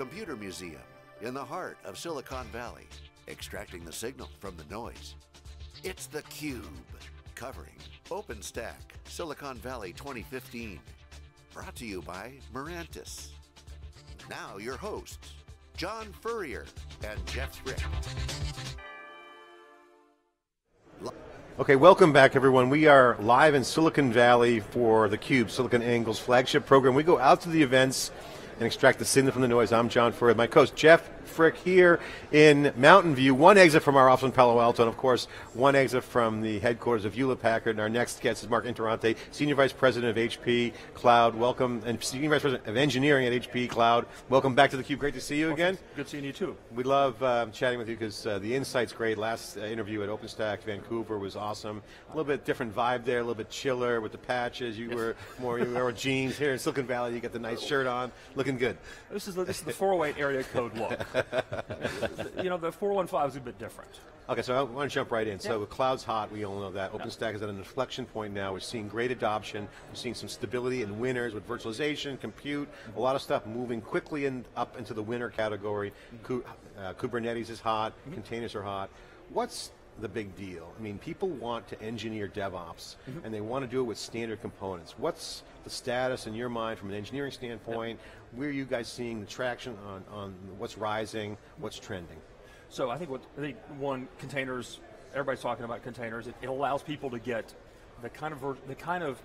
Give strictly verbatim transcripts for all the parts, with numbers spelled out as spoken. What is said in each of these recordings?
computer museum in the heart of Silicon Valley, extracting the signal from the noise. It's theCUBE, covering OpenStack Silicon Valley twenty fifteen. Brought to you by Mirantis. Now your hosts, John Furrier and Jeff Frick. Okay, welcome back everyone. We are live in Silicon Valley for theCUBE, SiliconANGLE's flagship program. We go out to the events and extract the signal from the noise. I'm John Furrier, my co-host Jeff Frick here in Mountain View. One exit from our office in Palo Alto, and of course, one exit from the headquarters of Hewlett Packard. And our next guest is Mark Interrante, Senior Vice President of H P Cloud. Welcome, and Senior Vice President of Engineering at H P Cloud. Welcome back to theCUBE, great to see you again. Good seeing you too. We love uh, chatting with you because uh, the insight's great. Last uh, interview at OpenStack Vancouver was awesome. A little bit different vibe there, a little bit chiller with the patches. You yes. were more, you were jeans here in Silicon Valley. You got the nice shirt on, looking good. This is the, this is the four oh eight area code walk. You know, the four one five is a bit different. Okay, so I want to jump right in. Yeah. So the cloud's hot, we all know that. OpenStack is at an inflection point now. We're seeing great adoption. We're seeing some stability and winners with virtualization, compute, a lot of stuff moving quickly in, up into the winner category. Ku, uh, Kubernetes is hot, mm-hmm. containers are hot. What's the big deal? I mean, people want to engineer DevOps, mm-hmm. and they want to do it with standard components. What's the status in your mind from an engineering standpoint? Yep. Where are you guys seeing the traction on, on what's rising, what's trending? So I think, what, I think one, containers, everybody's talking about containers. It, it allows people to get the kind of, the kind of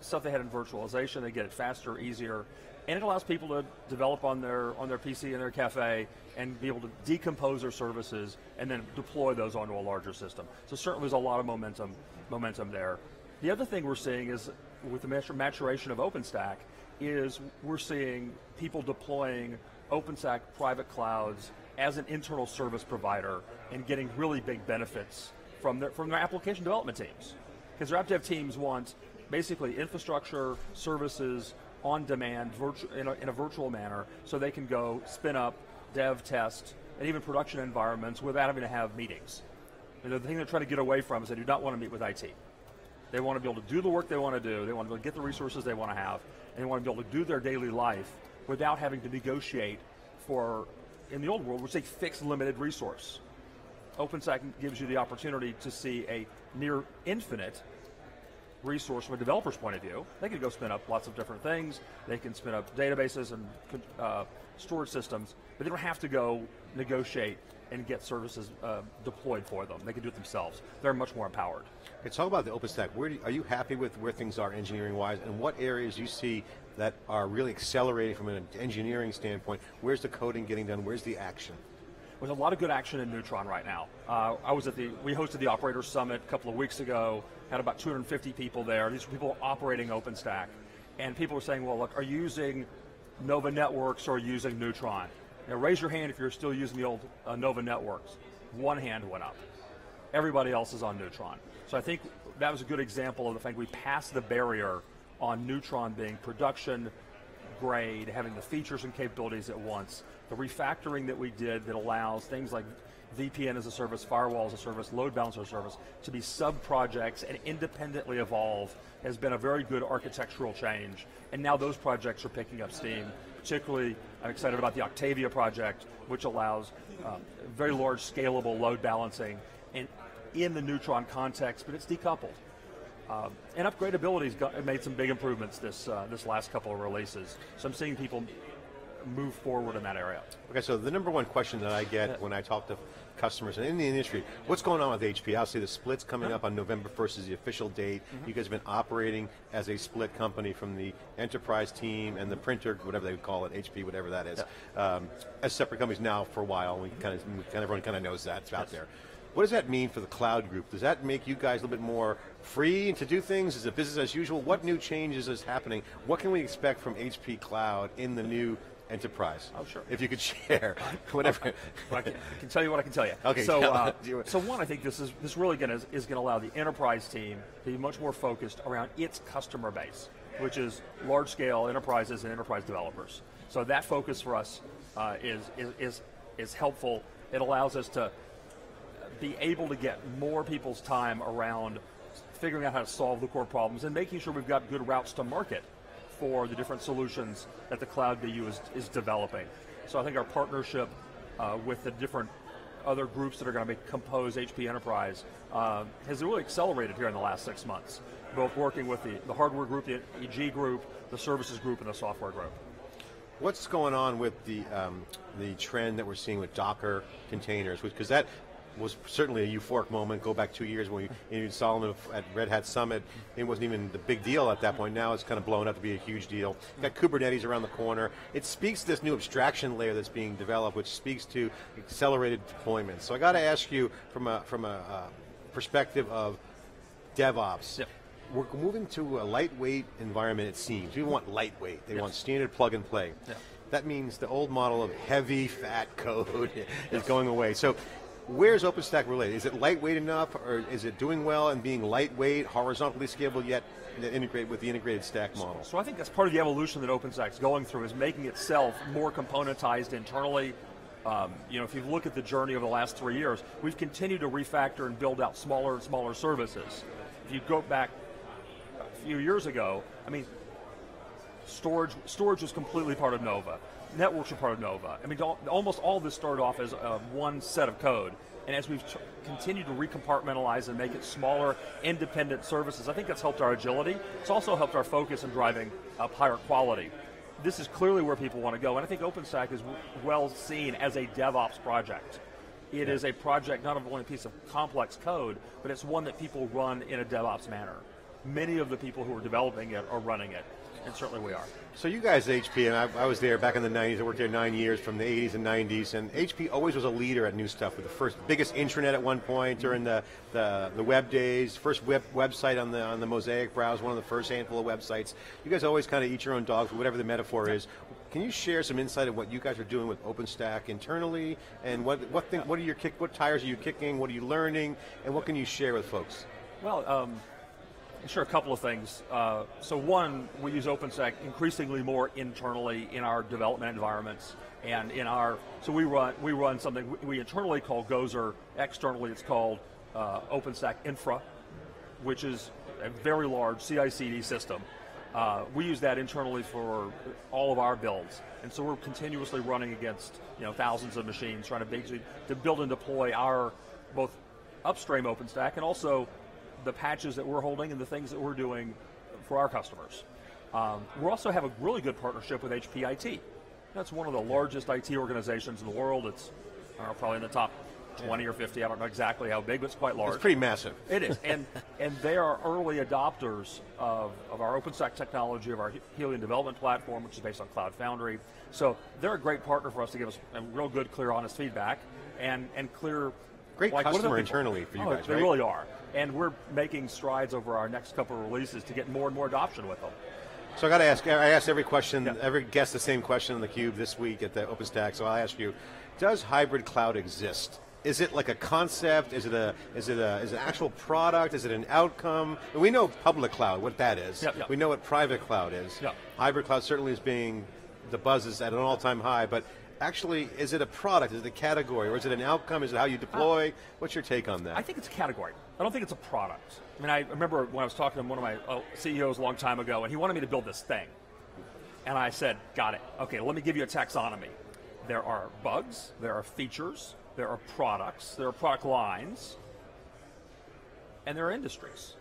stuff they had in virtualization. They get it faster, easier, and it allows people to develop on their, on their P C in their cafe and be able to decompose their services and then deploy those onto a larger system. So certainly there's a lot of momentum, momentum there. The other thing we're seeing is with the maturation of OpenStack is we're seeing people deploying OpenStack private clouds as an internal service provider and getting really big benefits from their, from their application development teams. Because their app dev teams want basically infrastructure, services, on demand in a, in a virtual manner, so they can go spin up, dev, test, and even production environments without having to have meetings. And the thing they're trying to get away from is they do not want to meet with I T. They want to be able to do the work they want to do, they want to be able to get the resources they want to have, and they want to be able to do their daily life without having to negotiate for, in the old world, we'd say fixed limited resource. OpenStack gives you the opportunity to see a near infinite resource from a developer's point of view. They can go spin up lots of different things. They can spin up databases and uh, storage systems, but they don't have to go negotiate and get services uh, deployed for them. They can do it themselves. They're much more empowered. Okay, talk about the OpenStack. Where do you, are you happy with where things are engineering-wise, and what areas you see that are really accelerating from an engineering standpoint? Where's the coding getting done? Where's the action? There's a lot of good action in Neutron right now. Uh, I was at the, we hosted the Operator Summit a couple of weeks ago, had about two hundred fifty people there. These were people operating OpenStack. And people were saying, well, look, are you using Nova Networks or using Neutron? Now raise your hand if you're still using the old uh, Nova Networks. One hand went up. Everybody else is on Neutron. So I think that was a good example of the fact we passed the barrier on Neutron being production grade, having the features and capabilities at once. The refactoring that we did that allows things like V P N as a service, firewall as a service, load balancer as a service to be sub-projects and independently evolve has been a very good architectural change. And now those projects are picking up steam. Particularly, I'm excited about the Octavia project, which allows uh, very large scalable load balancing and in the Neutron context, but it's decoupled. Uh, and upgradability's got, made some big improvements this, uh, this last couple of releases. So I'm seeing people move forward in that area. Okay, so the number one question that I get when I talk to customers and in the industry, what's going on with H P? Obviously the split's coming yeah. up on November first is the official date. Mm-hmm. You guys have been operating as a split company from the enterprise team and the printer, whatever they call it, H P, whatever that is, yeah. um, as separate companies now for a while. We kind of, we kind of everyone kind of knows that, it's out yes. there. What does that mean for the cloud group? Does that make you guys a little bit more free to do things? Is it business as usual? What new changes is happening? What can we expect from H P Cloud in the new enterprise? Oh, sure. If you could share, whatever. Well, I, can, I can tell you what I can tell you. Okay. So, uh, so one, I think this is this really going to is going to allow the enterprise team to be much more focused around its customer base, which is large-scale enterprises and enterprise developers. So that focus for us uh, is, is is is helpful. It allows us to be able to get more people's time around figuring out how to solve the core problems and making sure we've got good routes to market for the different solutions that the cloud B U is, is developing. So I think our partnership uh, with the different other groups that are going to compose H P Enterprise uh, has really accelerated here in the last six months, both working with the, the hardware group, the E G group, the services group, and the software group. What's going on with the, um, the trend that we're seeing with Docker containers? Because that was certainly a euphoric moment. Go back two years when you saw them at Red Hat Summit. It wasn't even the big deal at that point. Now it's kind of blown up to be a huge deal. You've got Kubernetes around the corner. It speaks to this new abstraction layer that's being developed, which speaks to accelerated deployment. So I got to ask you from a, from a uh, perspective of DevOps. Yep. We're moving to a lightweight environment, it seems. We want lightweight. They yes. want standard plug and play. Yes. That means the old model of heavy, fat code yes. is going away. So where's OpenStack related? Is it lightweight enough, or is it doing well and being lightweight, horizontally scalable, yet integrate with the integrated stack model? So, so I think that's part of the evolution that OpenStack's going through, is making itself more componentized internally. Um, you know, if you look at the journey over the last three years, we've continued to refactor and build out smaller and smaller services. If you go back a few years ago, I mean, storage storage was completely part of Nova. Networks are part of Nova. I mean, almost all of this started off as uh, one set of code, and as we've t continued to recompartmentalize and make it smaller, independent services, I think that's helped our agility. It's also helped our focus in driving up higher quality. This is clearly where people want to go, and I think OpenStack is w well seen as a DevOps project. It yeah. is a project, not only a piece of complex code, but it's one that people run in a DevOps manner. Many of the people who are developing it are running it. And certainly we are. So you guys at H P, and I, I was there back in the nineties, I worked there nine years from the eighties and nineties, and H P always was a leader at new stuff, with the first, biggest intranet at one point during the, the, the web days, first web, website on the, on the Mosaic browser, one of the first handful of websites. You guys always kind of eat your own dog for whatever the metaphor is. Can you share some insight of what you guys are doing with OpenStack internally, and what, what, thing, what, are your kick, what tires are you kicking, what are you learning, and what can you share with folks? Well, um, Sure, a couple of things. Uh, so one, we use OpenStack increasingly more internally in our development environments, and in our, so we run, we run something we internally call Gozer, externally it's called uh, OpenStack Infra, which is a very large C I C D system. Uh, we use that internally for all of our builds, and so we're continuously running against you know thousands of machines trying to, basically, to build and deploy our both upstream OpenStack and also the patches that we're holding and the things that we're doing for our customers. Um, we also have a really good partnership with H P I T. That's one of the largest I T organizations in the world. It's I don't know, probably in the top twenty yeah. or fifty. I don't know exactly how big, but it's quite large. It's pretty massive. It is, and and they are early adopters of, of our OpenStack technology, of our Helion development platform, which is based on Cloud Foundry. So they're a great partner for us to give us a real good, clear, honest feedback, and, and clear, Great like customer internally for you oh, guys, They right? really are. And we're making strides over our next couple of releases to get more and more adoption with them. So I got to ask, I asked every question, yeah. every guest the same question on theCUBE this week at the OpenStack, so I'll ask you, does hybrid cloud exist? Is it like a concept? Is it a is it a is it an actual product? Is it an outcome? And we know public cloud, what that is. Yeah, yeah. We know what private cloud is. Yeah. Hybrid cloud certainly is being, the buzz is at an all-time high, but actually, is it a product, is it a category, or is it an outcome, is it how you deploy? Uh, What's your take on that? I think it's a category. I don't think it's a product. I mean, I remember when I was talking to one of my oh, C E Os a long time ago, and he wanted me to build this thing. And I said, got it, okay, let me give you a taxonomy. There are bugs, there are features, there are products, there are product lines, and there are industries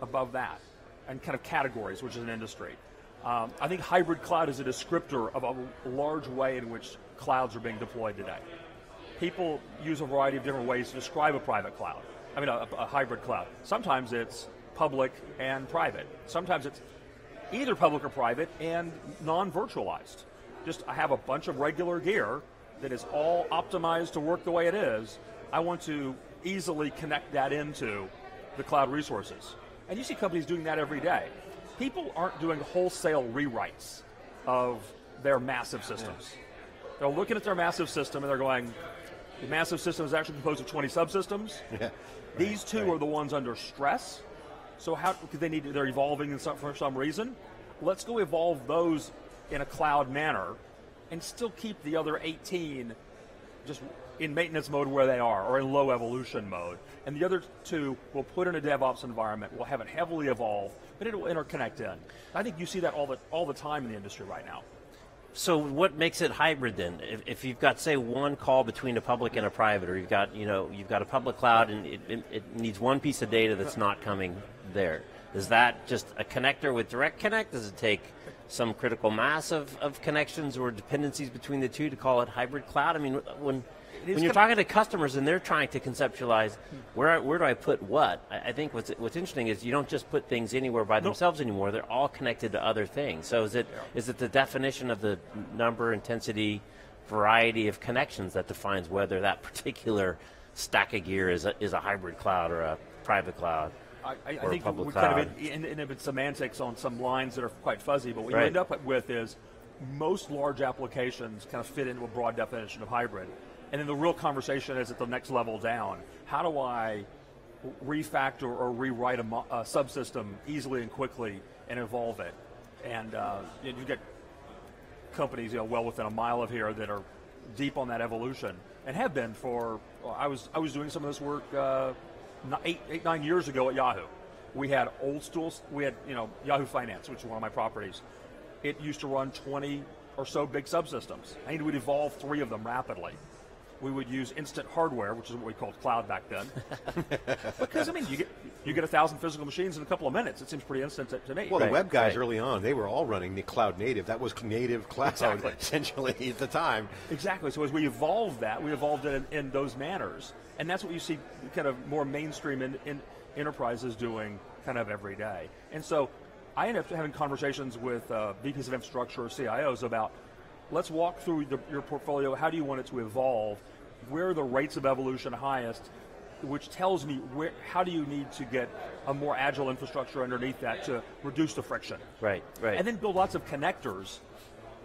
above that, and kind of categories, which is an industry. Um, I think hybrid cloud is a descriptor of a large way in which clouds are being deployed today. People use a variety of different ways to describe a private cloud. I mean, a, a hybrid cloud. Sometimes it's public and private. Sometimes it's either public or private and non-virtualized. Just I have a bunch of regular gear that is all optimized to work the way it is. I want to easily connect that into the cloud resources. And you see companies doing that every day. People aren't doing wholesale rewrites of their massive systems. Yeah. They're looking at their massive system and they're going, the massive system is actually composed of twenty subsystems. Yeah. These right, two right. are the ones under stress. So how they need to, they're evolving in some, for some reason. Let's go evolve those in a cloud manner and still keep the other eighteen just in maintenance mode where they are, or in low evolution mode. And the other two we'll put in a DevOps environment, we'll have it heavily evolved, but it will interconnect in. I think you see that all the, all the time in the industry right now. So what makes it hybrid then? If, if you've got, say, one call between a public and a private, or you've got, you know, you've got a public cloud and it, it, it needs one piece of data that's not coming there. Is that just a connector with Direct Connect? Does it take some critical mass of, of connections or dependencies between the two to call it hybrid cloud? I mean, when when you're talking to customers and they're trying to conceptualize where where do I put what, I, I think what's what's interesting is you don't just put things anywhere by themselves anymore. They're all connected to other things. So is it is it the definition of the number, intensity, variety of connections that defines whether that particular stack of gear is a, is a hybrid cloud or a private cloud? I, I think we kind of end up in semantics on some lines that are quite fuzzy, but what right. you end up with is most large applications kind of fit into a broad definition of hybrid. And then the real conversation is at the next level down. How do I refactor or rewrite a, a subsystem easily and quickly and evolve it? And uh, you've got companies, you know, well within a mile of here that are deep on that evolution and have been for, well, I was I was doing some of this work uh, Eight, eight, nine years ago at Yahoo. We had old stools, we had, you know, Yahoo Finance, which is one of my properties. It used to run twenty or so big subsystems. I mean, we'd evolve three of them rapidly. We would use instant hardware, which is what we called cloud back then. Because, I mean, you get you get a thousand physical machines in a couple of minutes. It seems pretty instant to, to me. Well, right. the web guys right. early on, they were all running the cloud native. That was native cloud, exactly. essentially, at the time. Exactly. So as we evolved that, we evolved it in, in those manners. And that's what you see kind of more mainstream in, in enterprises doing kind of every day. And so I end up having conversations with uh, V Ps of infrastructure or C I Os about, let's walk through the, your portfolio. How do you want it to evolve? Where are the rates of evolution highest? Which tells me where, how do you need to get a more agile infrastructure underneath that to reduce the friction? Right, right. And then build lots of connectors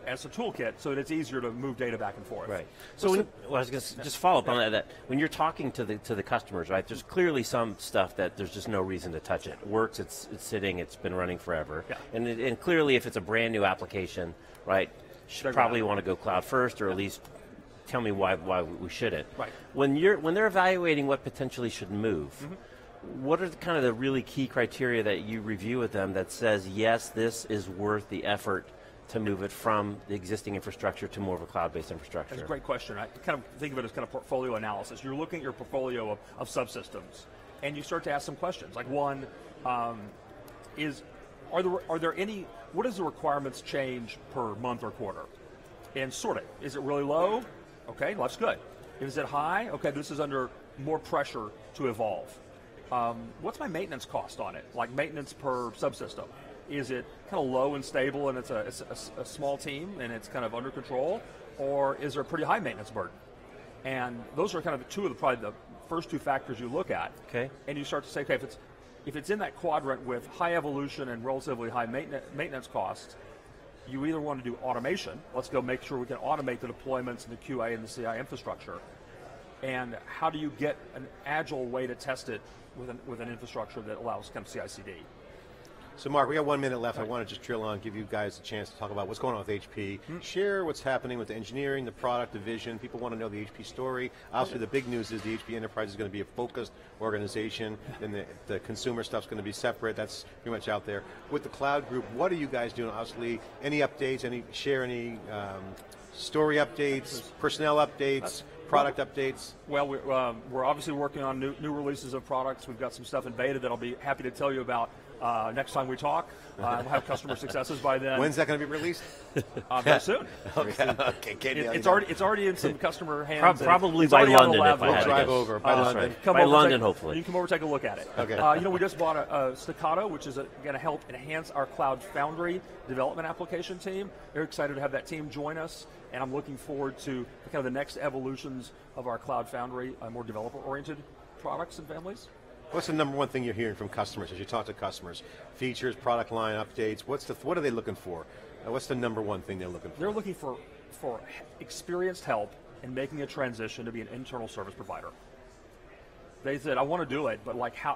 as a toolkit so that it's easier to move data back and forth. Right. So, well, when, well I was going to just follow up yeah. on that. When you're talking to the to the customers, right? There's clearly some stuff that there's just no reason to touch it. It works. It's it's sitting. It's been running forever. Yeah. And it, and clearly, if it's a brand new application, right? Should probably want to go cloud first, or at least tell me why why we shouldn't. Right. When you're when they're evaluating what potentially should move, mm-hmm. what are the, kind of the really key criteria that you review with them that says yes, this is worth the effort to move it from the existing infrastructure to more of a cloud-based infrastructure? That's a great question. I kind of think of it as kind of portfolio analysis. You're looking at your portfolio of, of subsystems, and you start to ask some questions. Like one um, is, are there are there any? What does the requirements change per month or quarter? And sort it. Is it really low? Okay, that's good. Is it high? Okay, this is under more pressure to evolve. Um, what's my maintenance cost on it? Like maintenance per subsystem. Is it kind of low and stable and it's a, it's a, a small team and it's kind of under control? Or is there a pretty high maintenance burden? And those are kind of the two of the, probably the first two factors you look at. Okay. And you start to say, okay, if it's If it's in that quadrant with high evolution and relatively high maintenance costs, you either want to do automation. Let's go make sure we can automate the deployments and the Q A and the C I infrastructure. And how do you get an agile way to test it with an, with an infrastructure that allows kind of C I C D? So Mark, we got one minute left. Right. I want to just drill on, give you guys a chance to talk about what's going on with H P. Hmm. Share what's happening with the engineering, the product, the vision. People want to know the H P story. Obviously the big news is the H P Enterprise is going to be a focused organization and the, the consumer stuff's going to be separate. That's pretty much out there. With the cloud group, what are you guys doing? Obviously, any updates, any share any um, story updates, personnel updates, That's product well, updates? Well, we're, um, we're obviously working on new, new releases of products. We've got some stuff in beta that I'll be happy to tell you about Uh, next time we talk. Uh, we'll have customer successes by then. When's that going to be released? Uh, very soon. Okay. Okay. It, it's already it's already in some customer hands. Probably by London. If I we'll drive over by uh, London. Right. Come by over London, take, hopefully. You can come over and take a look at it. Okay. Uh, you know, we just bought a, a Stackato, which is going to help enhance our Cloud Foundry development application team. They're excited to have that team join us, and I'm looking forward to kind of the next evolutions of our Cloud Foundry, uh, more developer-oriented products and families. What's the number one thing you're hearing from customers as you talk to customers? Features, product line updates. What's the what are they looking for? Uh, what's the number one thing they're looking for? They're looking for for experienced help in making a transition to be an internal service provider. They said, I want to do it, but like how?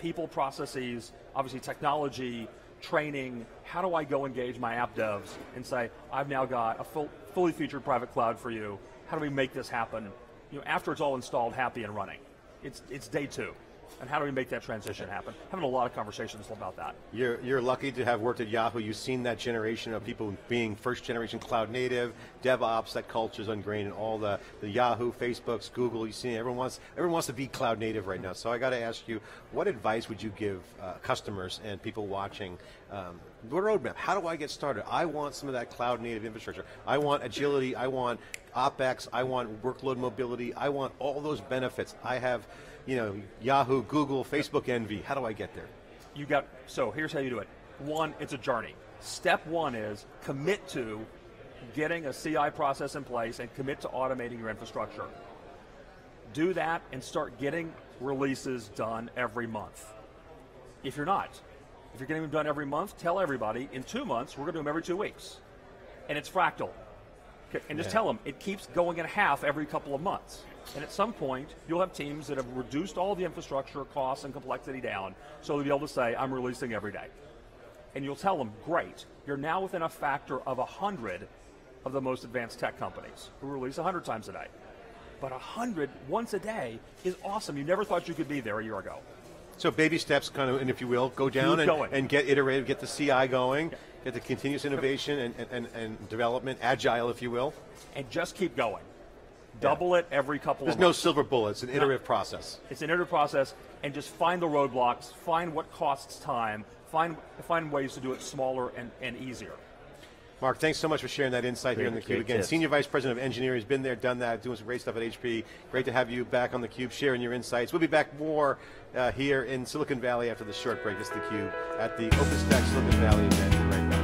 People, processes, obviously technology, training. How do I go engage my app devs and say, I've now got a full, fully featured private cloud for you. How do we make this happen? You know, after it's all installed, happy and running. It's it's day two. and how do we make that transition happen? Having a lot of conversations about that. You're, you're lucky to have worked at Yahoo. You've seen that generation of people being first generation cloud native, DevOps, that culture's ingrained in all the, the Yahoo, Facebooks, Google, you see everyone wants, everyone wants to be cloud native right now. So I got to ask you, what advice would you give uh, customers and people watching um, the roadmap? How do I get started? I want some of that cloud native infrastructure. I want agility, I want OpEx, I want workload mobility, I want all those benefits. I have, you know, Yahoo, Google, Facebook envy. How do I get there? You got, so here's how you do it. One, it's a journey. Step one is commit to getting a C I process in place and commit to automating your infrastructure. Do that and start getting releases done every month. If you're not, if you're getting them done every month, tell everybody in two months, we're going to do them every two weeks. And it's fractal. And just yeah. tell them, it keeps going in half every couple of months. And at some point, you'll have teams that have reduced all the infrastructure costs and complexity down, so they'll be able to say, I'm releasing every day. And you'll tell them, great, you're now within a factor of one hundred of the most advanced tech companies who release one hundred times a day. But one hundred once a day is awesome. You never thought you could be there a year ago. So baby steps, kind of, and if you will, go down and, and get iterative, get the C I going, yeah. get the continuous innovation and, and, and development, agile, if you will. And just keep going. Double yeah. it every couple There's of months. There's no silver bullet, it's an iterative no. process. It's an iterative process, and just find the roadblocks, find what costs time, find, find ways to do it smaller and, and easier. Mark, thanks so much for sharing that insight great, here on theCUBE. Again, tips. Senior Vice President of Engineering, has been there, done that, doing some great stuff at H P. Great to have you back on theCUBE, sharing your insights. We'll be back more uh, here in Silicon Valley after the short break. This is theCUBE at the OpenStack Silicon Valley event right now.